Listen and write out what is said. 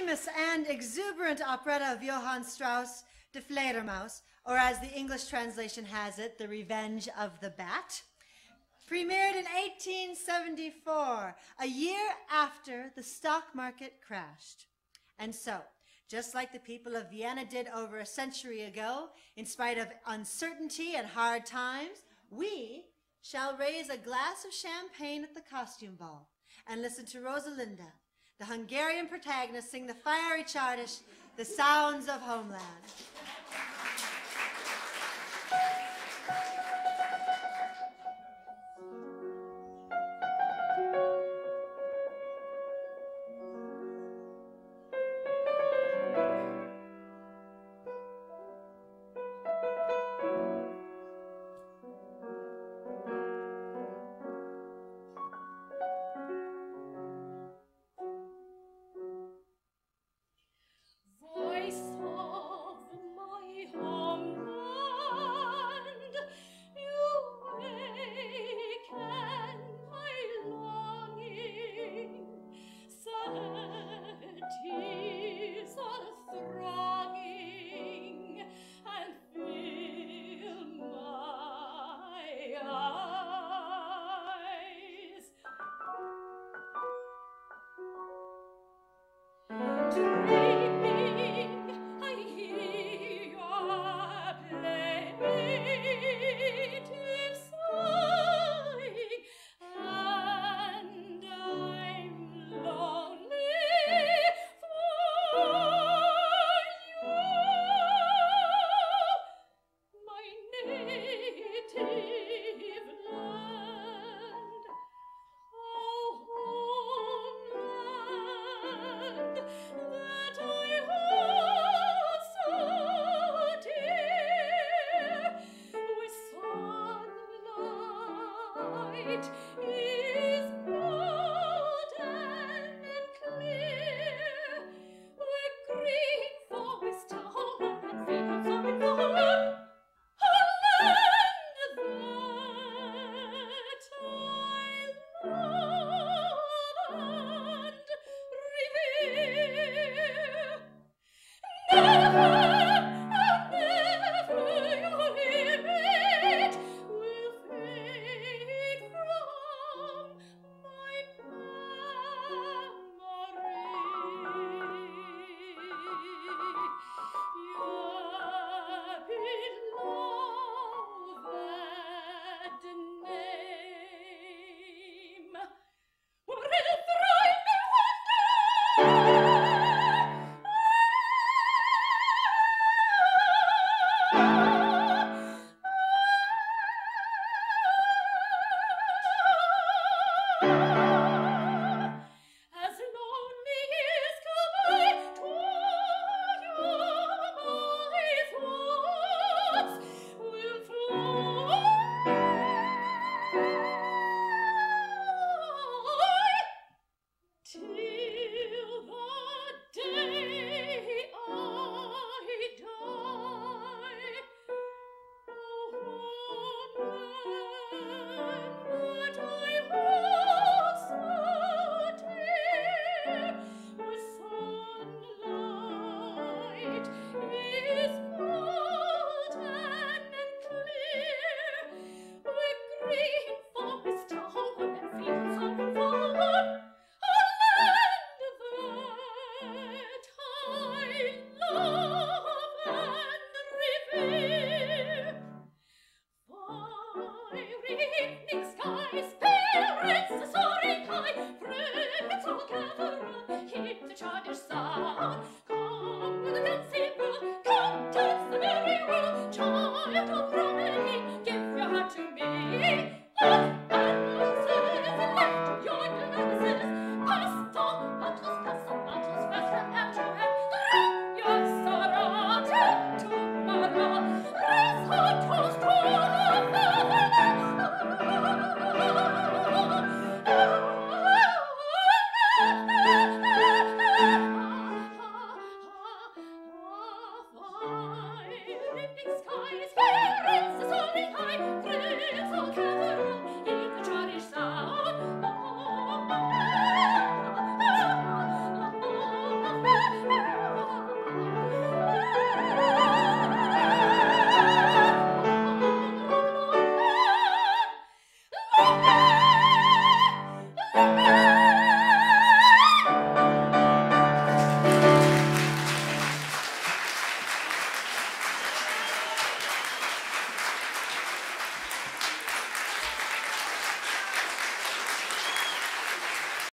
famous and exuberant operetta of Johann Strauss, Die Fledermaus, or as the English translation has it, The Revenge of the Bat, premiered in 1874, a year after the stock market crashed. And so, just like the people of Vienna did over a century ago, in spite of uncertainty and hard times, we shall raise a glass of champagne at the costume ball and listen to Rosalinda, the Hungarian protagonist, sing the fiery Czardas, the sounds of homeland.